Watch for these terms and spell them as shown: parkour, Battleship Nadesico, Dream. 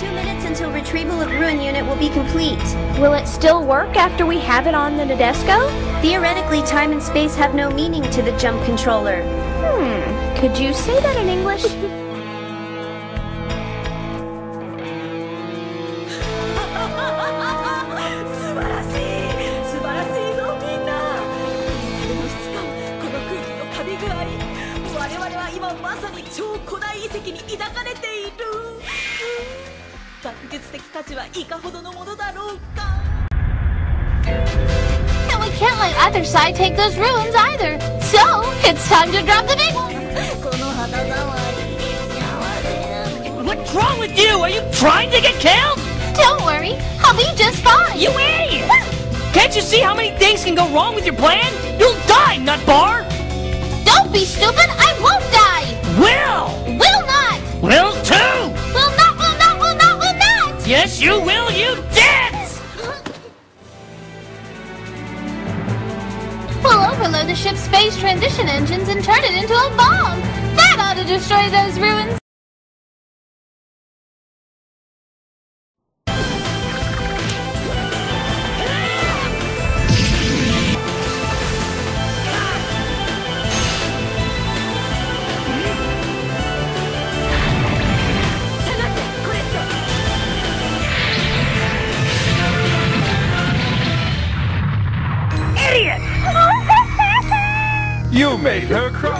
2 minutes until retrieval of ruin unit will be complete. Will it still work after we have it on the Nadesico? Theoretically, time and space have no meaning to the jump controller. Could you say that in English? And we can't let either side take those ruins either. So, it's time to drop the big one. What's wrong with you? Are you trying to get killed? Don't worry, I'll be just fine. You idiot! Can't you see how many things can go wrong with your plan? You'll die, nutbar! Don't be stupid, I won't die! Will! Will not! Will too! Will not, will not, will not, will not! Yes, you will, you dance! We'll overload the ship's space transition engines and turn it into a bomb! That ought to destroy those ruins! You made her cry!